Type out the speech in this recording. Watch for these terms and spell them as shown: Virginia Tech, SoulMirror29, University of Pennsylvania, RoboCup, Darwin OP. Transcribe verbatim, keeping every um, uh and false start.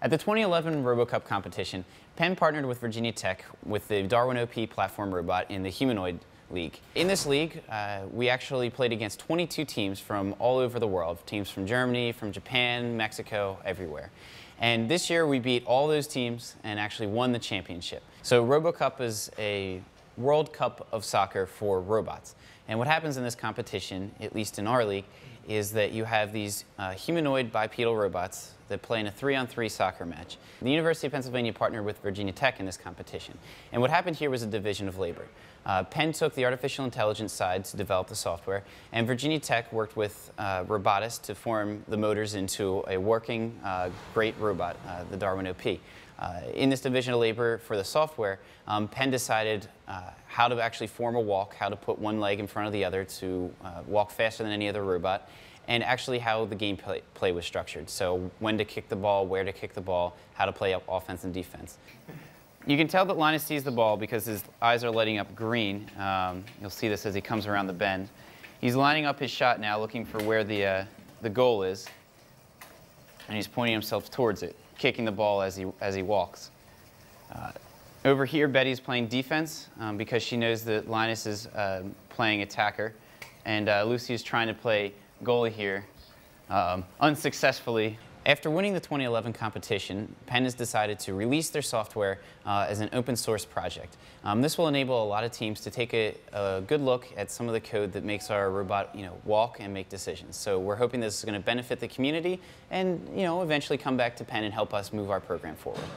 At the twenty eleven RoboCup competition, Penn partnered with Virginia Tech with the Darwin O P platform robot in the humanoid league. In this league, uh, we actually played against twenty-two teams from all over the world, teams from Germany, from Japan, Mexico, everywhere. And this year we beat all those teams and actually won the championship. So RoboCup is a World Cup of soccer for robots. And what happens in this competition, at least in our league, is that you have these uh, humanoid bipedal robots that play in a three-on-three soccer match. The University of Pennsylvania partnered with Virginia Tech in this competition. And what happened here was a division of labor. Uh, Penn took the artificial intelligence side to develop the software, and Virginia Tech worked with uh, robotists to form the motors into a working uh, great robot, uh, the Darwin O P. Uh, in this division of labor for the software, um, Penn decided uh, how to actually form a walk, how to put one leg in front of the other to uh, walk faster than any other robot, and actually how the game play, play was structured. So when to kick the ball, where to kick the ball, how to play up offense and defense. You can tell that Linus sees the ball because his eyes are lighting up green. Um, you'll see this as he comes around the bend. He's lining up his shot now, looking for where the, uh, the goal is, and he's pointing himself towards it, kicking the ball as he, as he walks. Uh, over here, Betty's playing defense um, because she knows that Linus is uh, playing attacker, and uh, Lucy is trying to play goalie here, um, unsuccessfully. After winning the twenty eleven competition, Penn has decided to release their software uh, as an open source project. Um, this will enable a lot of teams to take a, a good look at some of the code that makes our robot, you know, walk and make decisions. So we're hoping this is going to benefit the community and, you know, eventually come back to Penn and help us move our program forward.